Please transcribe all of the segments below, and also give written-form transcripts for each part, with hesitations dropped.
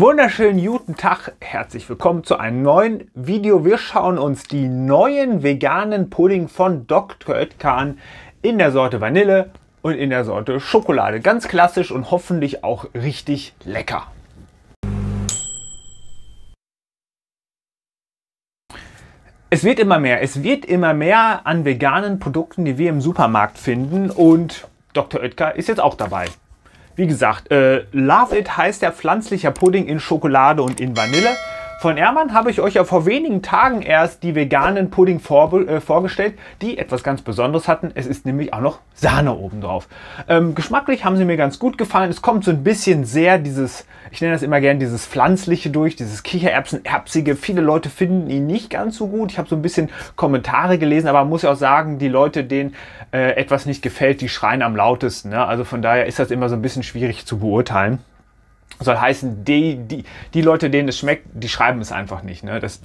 Wunderschönen guten Tag, herzlich willkommen zu einem neuen Video. Wir schauen uns die neuen veganen Pudding von Dr. Oetker an, in der Sorte Vanille und in der Sorte Schokolade. Ganz klassisch und hoffentlich auch richtig lecker. Es wird immer mehr, an veganen Produkten, die wir im Supermarkt finden, und Dr. Oetker ist jetzt auch dabei. Wie gesagt, Love It heißt der pflanzlicher Pudding in Schokolade und in Vanille. Von Ehrmann habe ich euch ja vor wenigen Tagen erst die veganen Pudding vorgestellt, die etwas ganz Besonderes hatten. Es ist nämlich auch noch Sahne obendrauf. Geschmacklich haben sie mir ganz gut gefallen. Es kommt so ein bisschen sehr dieses, ich nenne das immer gern, dieses Pflanzliche durch, dieses Kichererbsen-Erbsige. Viele Leute finden ihn nicht ganz so gut. Ich habe so ein bisschen Kommentare gelesen, aber man muss ja auch sagen, die Leute, denen etwas nicht gefällt, die schreien am lautesten, ne? Also von daher ist das immer so ein bisschen schwierig zu beurteilen. Soll heißen, die Leute, denen es schmeckt, die schreiben es einfach nicht, ne? Das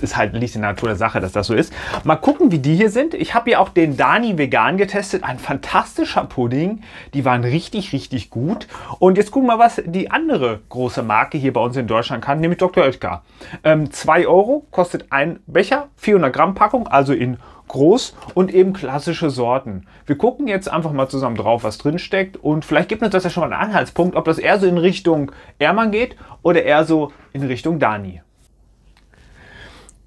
ist halt, liegt in der Natur der Sache, dass das so ist. Mal gucken, wie die hier sind. Ich habe hier auch den Dani Vegan getestet. Ein fantastischer Pudding. Die waren richtig, richtig gut. Und jetzt gucken wir mal, was die andere große Marke hier bei uns in Deutschland kann, nämlich Dr. Oetker. 2 € kostet ein Becher, 400 Gramm Packung, also in groß, und eben klassische Sorten. Wir gucken jetzt einfach mal zusammen drauf, was drin steckt, und vielleicht gibt uns das ja schon mal einen Anhaltspunkt, ob das eher so in Richtung Ehrmann geht oder eher so in Richtung Dani.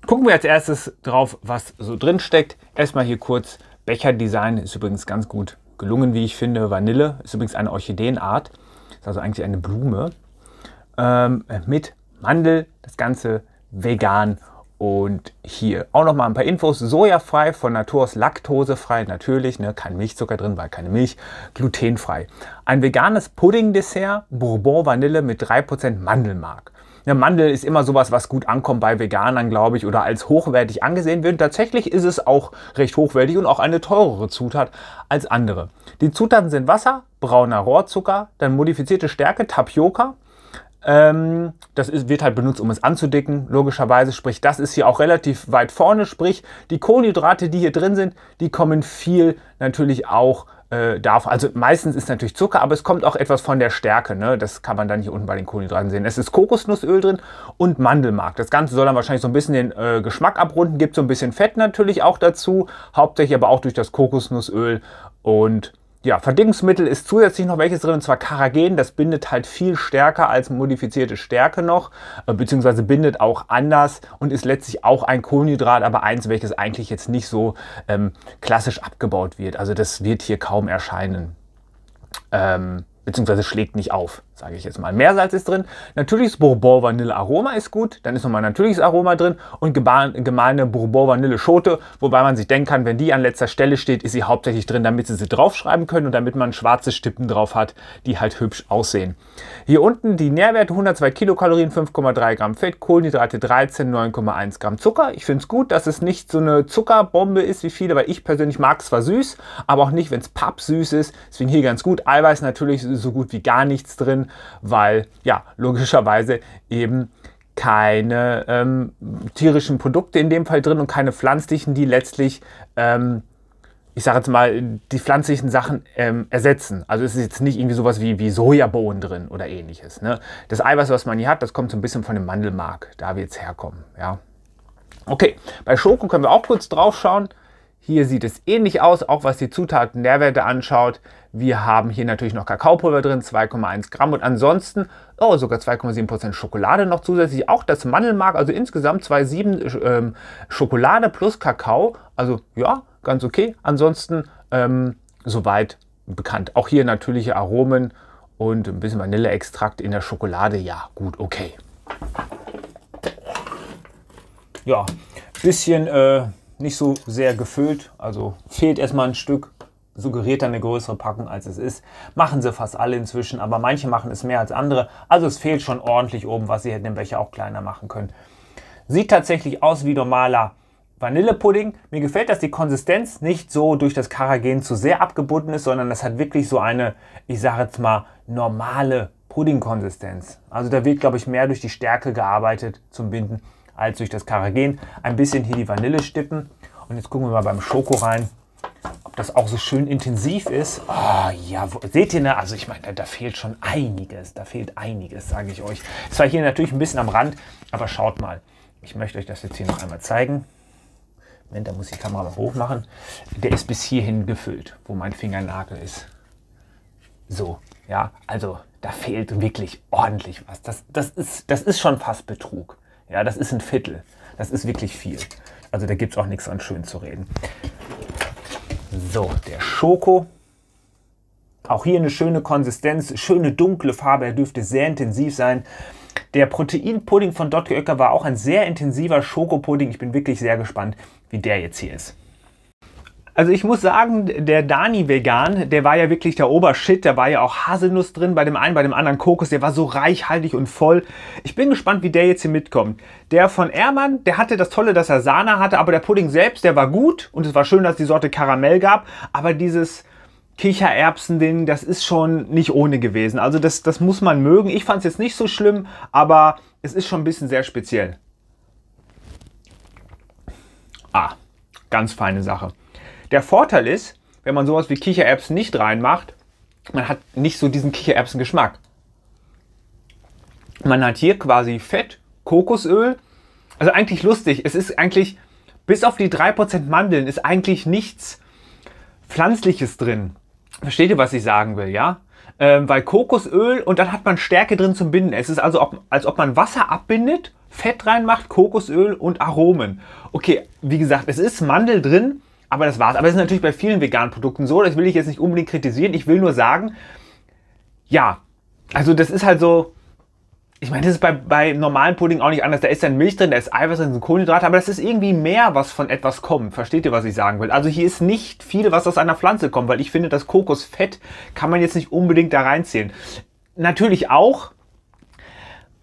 Gucken wir als erstes drauf, was so drin steckt. Erstmal hier kurz, Becherdesign ist übrigens ganz gut gelungen, wie ich finde. Vanille ist übrigens eine Orchideenart, ist also eigentlich eine Blume, mit Mandel, das Ganze vegan. Und hier auch noch mal ein paar Infos. Sojafrei, von Natur aus laktosefrei, natürlich, ne, kein Milchzucker drin, weil keine Milch, glutenfrei. Ein veganes Pudding-Dessert, Bourbon-Vanille mit 3% Mandelmark. Ne, Mandel ist immer sowas, was gut ankommt bei Veganern, glaube ich, oder als hochwertig angesehen wird. Tatsächlich ist es auch recht hochwertig und auch eine teurere Zutat als andere. Die Zutaten sind Wasser, brauner Rohrzucker, dann modifizierte Stärke, Tapioca. Das wird halt benutzt, um es anzudicken, logischerweise, sprich, das ist hier auch relativ weit vorne, sprich, die Kohlenhydrate, die hier drin sind, die kommen viel natürlich auch davon. Also meistens ist natürlich Zucker, aber es kommt auch etwas von der Stärke, ne? Das kann man dann hier unten bei den Kohlenhydraten sehen. Es ist Kokosnussöl drin und Mandelmark. Das Ganze soll dann wahrscheinlich so ein bisschen den Geschmack abrunden, gibt so ein bisschen Fett natürlich auch dazu, hauptsächlich aber auch durch das Kokosnussöl. Und ja, Verdickungsmittel ist zusätzlich noch welches drin, und zwar Karagen. Das bindet halt viel stärker als modifizierte Stärke noch, beziehungsweise bindet auch anders und ist letztlich auch ein Kohlenhydrat, aber eins, welches eigentlich jetzt nicht so klassisch abgebaut wird. Also das wird hier kaum erscheinen, beziehungsweise schlägt nicht auf, sage ich jetzt mal. Meersalz ist drin, natürliches Bourbon-Vanille-Aroma ist gut, dann ist nochmal natürliches Aroma drin und gemahlene Bourbon-Vanille-Schote, wobei man sich denken kann, wenn die an letzter Stelle steht, ist sie hauptsächlich drin, damit sie draufschreiben können und damit man schwarze Stippen drauf hat, die halt hübsch aussehen. Hier unten die Nährwerte, 102 Kilokalorien, 5,3 Gramm Fett, Kohlenhydrate 13, 9,1 Gramm Zucker. Ich finde es gut, dass es nicht so eine Zuckerbombe ist wie viele, weil ich persönlich mag es zwar süß, aber auch nicht, wenn es pappsüß ist, deswegen hier ganz gut. Eiweiß natürlich so gut wie gar nichts drin, weil ja logischerweise eben keine tierischen Produkte in dem Fall drin und keine pflanzlichen, die letztlich, ich sage jetzt mal, die pflanzlichen Sachen ersetzen. Also es ist jetzt nicht irgendwie sowas wie Sojabohnen drin oder ähnliches, ne? Das Eiweiß, was man hier hat, das kommt so ein bisschen von dem Mandelmark, da wird es herkommen, ja. Okay, bei Schoko können wir auch kurz drauf schauen. Hier sieht es ähnlich aus, auch was die Zutaten, Nährwerte anschaut. Wir haben hier natürlich noch Kakaopulver drin, 2,1 Gramm und ansonsten sogar 2,7% Schokolade noch zusätzlich. Auch das Mandelmark, also insgesamt 2,7 Schokolade plus Kakao. Also ja, ganz okay. Ansonsten soweit bekannt. Auch hier natürliche Aromen und ein bisschen Vanilleextrakt in der Schokolade. Ja, gut, okay. Ja, ein bisschen nicht so sehr gefüllt, also fehlt erstmal ein Stück, suggeriert dann eine größere Packung als es ist. Machen sie fast alle inzwischen, aber manche machen es mehr als andere. Also es fehlt schon ordentlich oben, was sie hätten den Becher auch kleiner machen können. Sieht tatsächlich aus wie normaler Vanillepudding. Mir gefällt, dass die Konsistenz nicht so durch das Karagen zu sehr abgebunden ist, sondern das hat wirklich so eine, ich sage jetzt mal, normale Puddingkonsistenz. Also da wird, glaube ich, mehr durch die Stärke gearbeitet zum Binden als durch das Karagen. Ein bisschen hier die Vanille stippen. Und jetzt gucken wir mal beim Schoko rein, ob das auch so schön intensiv ist. Oh, ja, seht ihr, ne? Also ich meine, da fehlt schon einiges. Da fehlt einiges, sage ich euch. Zwar hier natürlich ein bisschen am Rand, aber schaut mal. Ich möchte euch das jetzt hier noch einmal zeigen. Moment, da muss ich die Kamera mal hoch machen. Der ist bis hierhin gefüllt, wo mein Fingernagel ist. So, ja, also da fehlt wirklich ordentlich was. Das ist schon fast Betrug. Ja, das ist ein Viertel. Das ist wirklich viel. Also da gibt es auch nichts an schön zu reden. So, der Schoko. Auch hier eine schöne Konsistenz, schöne dunkle Farbe. Er dürfte sehr intensiv sein. Der Proteinpudding von Dr. Oetker war auch ein sehr intensiver Schokopudding. Ich bin wirklich sehr gespannt, wie der jetzt hier ist. Also ich muss sagen, der Dani Vegan, der war ja wirklich der Obershit. Da war ja auch Haselnuss drin, bei dem einen, bei dem anderen Kokos. Der war so reichhaltig und voll. Ich bin gespannt, wie der jetzt hier mitkommt. Der von Ehrmann, der hatte das Tolle, dass er Sahne hatte. Aber der Pudding selbst, der war gut. Und es war schön, dass es die Sorte Karamell gab. Aber dieses Kichererbsen-Ding, das ist schon nicht ohne gewesen. Also das muss man mögen. Ich fand es jetzt nicht so schlimm, aber es ist schon ein bisschen sehr speziell. Ah, ganz feine Sache. Der Vorteil ist, wenn man sowas wie Kichererbsen nicht reinmacht, man hat nicht so diesen Kichererbsen-Geschmack. Man hat hier quasi Fett, Kokosöl. Also eigentlich lustig. Es ist eigentlich, bis auf die 3% Mandeln, ist eigentlich nichts Pflanzliches drin. Versteht ihr, was ich sagen will, ja? Weil Kokosöl und dann hat man Stärke drin zum Binden. Es ist also, als ob man Wasser abbindet, Fett reinmacht, Kokosöl und Aromen. Okay, wie gesagt, es ist Mandel drin, aber das war's. Aber es ist natürlich bei vielen veganen Produkten so, das will ich jetzt nicht unbedingt kritisieren. Ich will nur sagen, ja, also das ist halt so, ich meine, das ist bei normalen Pudding auch nicht anders. Da ist dann Milch drin, da ist Eiweiß drin, sind Kohlenhydrate, aber das ist irgendwie mehr, was von etwas kommt. Versteht ihr, was ich sagen will? Also hier ist nicht viel, was aus einer Pflanze kommt, weil ich finde, das Kokosfett kann man jetzt nicht unbedingt da reinziehen. Natürlich auch,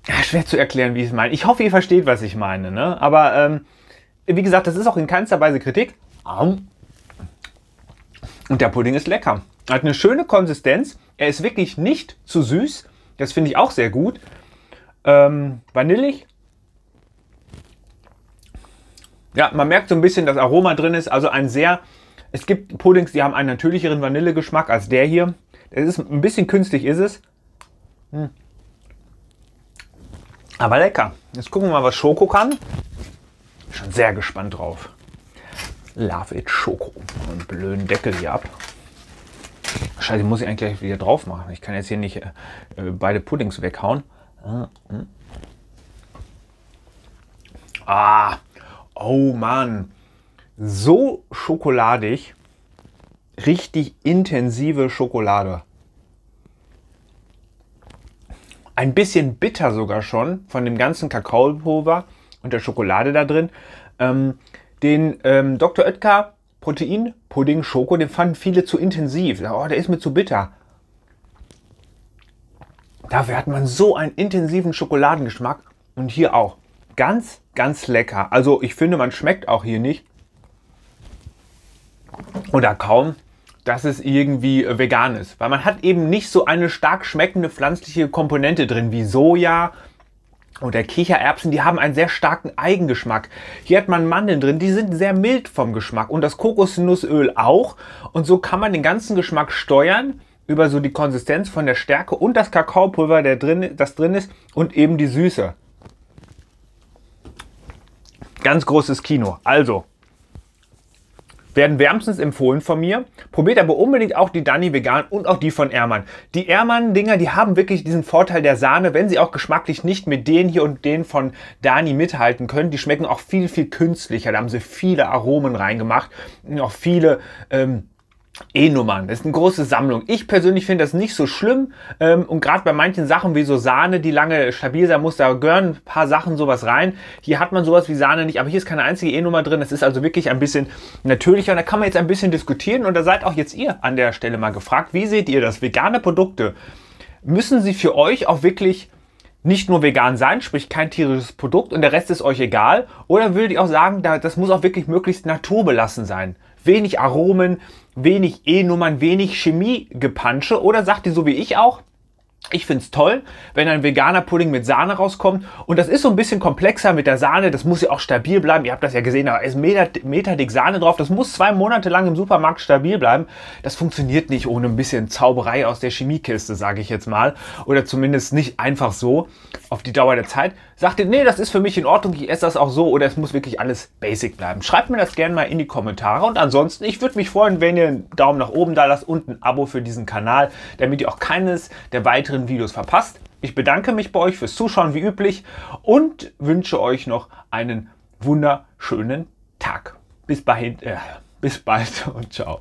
ja, schwer zu erklären, wie ich es meine. Ich hoffe, ihr versteht, was ich meine, ne? Aber wie gesagt, das ist auch in keinster Weise Kritik. Und der Pudding ist lecker. Hat eine schöne Konsistenz. Er ist wirklich nicht zu süß. Das finde ich auch sehr gut. Vanillig. Ja, man merkt so ein bisschen, dass Aroma drin ist. Also ein sehr... Es gibt Puddings, die haben einen natürlicheren Vanillegeschmack als der hier. Das ist ein bisschen künstlich, ist es. Aber lecker. Jetzt gucken wir mal, was Schoko kann. Schon sehr gespannt drauf. Love It Schoko. Einen blöden Deckel hier ab. Scheiße, muss ich eigentlich gleich wieder drauf machen. Ich kann jetzt hier nicht beide Puddings weghauen. Ah, oh Mann, so schokoladig, richtig intensive Schokolade. Ein bisschen bitter sogar schon von dem ganzen Kakaopulver und der Schokolade da drin. Den Dr. Oetker Protein Pudding Schoko, den fanden viele zu intensiv. Oh, der ist mir zu bitter. Dafür hat man so einen intensiven Schokoladengeschmack und hier auch. Ganz, ganz lecker. Also ich finde, man schmeckt auch hier nicht oder kaum, dass es irgendwie vegan ist. Weil man hat eben nicht so eine stark schmeckende pflanzliche Komponente drin wie Soja oder Kichererbsen. Die haben einen sehr starken Eigengeschmack. Hier hat man Mandeln drin, die sind sehr mild vom Geschmack und das Kokosnussöl auch. Und so kann man den ganzen Geschmack steuern über so die Konsistenz von der Stärke und das Kakaopulver, das drin ist und eben die Süße. Ganz großes Kino. Also, werden wärmstens empfohlen von mir. Probiert aber unbedingt auch die Dani Vegan und auch die von Ehrmann. Die Ehrmann-Dinger, die haben wirklich diesen Vorteil der Sahne, wenn sie auch geschmacklich nicht mit denen hier und denen von Dani mithalten können. Die schmecken auch viel, viel künstlicher. Da haben sie viele Aromen reingemacht und auch viele... E-Nummern, das ist eine große Sammlung. Ich persönlich finde das nicht so schlimm und gerade bei manchen Sachen wie so Sahne, die lange stabil sein muss, da gehören ein paar Sachen sowas rein. Hier hat man sowas wie Sahne nicht, aber hier ist keine einzige E-Nummer drin. Das ist also wirklich ein bisschen natürlicher und da kann man jetzt ein bisschen diskutieren und da seid auch jetzt ihr an der Stelle mal gefragt, wie seht ihr das? Vegane Produkte, müssen sie für euch auch wirklich nicht nur vegan sein, sprich kein tierisches Produkt und der Rest ist euch egal? Oder würde ich auch sagen, das muss auch wirklich möglichst naturbelassen sein? Wenig Aromen, wenig E-Nummern, wenig Chemiegepansche, oder sagt ihr so wie ich auch, Ich finde es toll, wenn ein veganer Pudding mit Sahne rauskommt. Und das ist so ein bisschen komplexer mit der Sahne. Das muss ja auch stabil bleiben. Ihr habt das ja gesehen, da ist meterdick Sahne drauf. Das muss 2 Monate lang im Supermarkt stabil bleiben. Das funktioniert nicht ohne ein bisschen Zauberei aus der Chemiekiste, sage ich jetzt mal. Oder zumindest nicht einfach so auf die Dauer der Zeit. Sagt ihr, nee, das ist für mich in Ordnung, ich esse das auch so. Oder es muss wirklich alles basic bleiben. Schreibt mir das gerne mal in die Kommentare. Und ansonsten, ich würde mich freuen, wenn ihr einen Daumen nach oben da lasst und ein Abo für diesen Kanal, damit ihr auch keines der weiteren Videos verpasst. Ich bedanke mich bei euch fürs Zuschauen wie üblich und wünsche euch noch einen wunderschönen Tag. Bis bald und ciao.